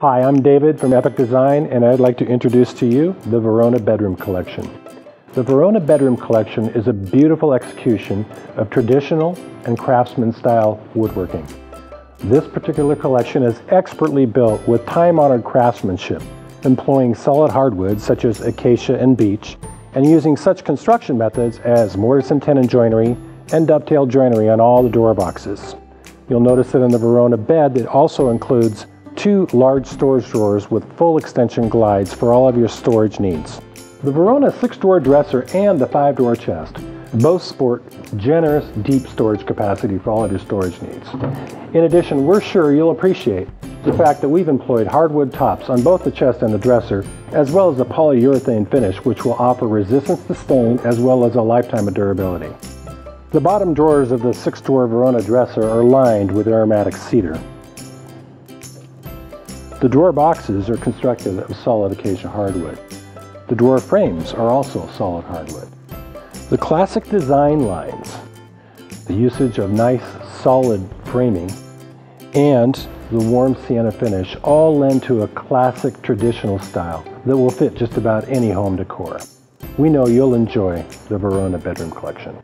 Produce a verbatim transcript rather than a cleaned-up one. Hi, I'm David from Epic Design, and I'd like to introduce to you the Verona Bedroom Collection. The Verona Bedroom Collection is a beautiful execution of traditional and craftsman-style woodworking. This particular collection is expertly built with time-honored craftsmanship, employing solid hardwoods such as acacia and beech, and using such construction methods as mortise and tenon joinery and dovetail joinery on all the door boxes. You'll notice that in the Verona bed, it also includes two large storage drawers with full extension glides for all of your storage needs. The Verona six-drawer dresser and the five-drawer chest both sport generous deep storage capacity for all of your storage needs. In addition, we're sure you'll appreciate the fact that we've employed hardwood tops on both the chest and the dresser, as well as a polyurethane finish which will offer resistance to stain as well as a lifetime of durability. The bottom drawers of the six-drawer Verona dresser are lined with aromatic cedar. The drawer boxes are constructed of solid acacia hardwood. The drawer frames are also solid hardwood. The classic design lines, the usage of nice solid framing, and the warm sienna finish all lend to a classic traditional style that will fit just about any home decor. We know you'll enjoy the Verona Bedroom Collection.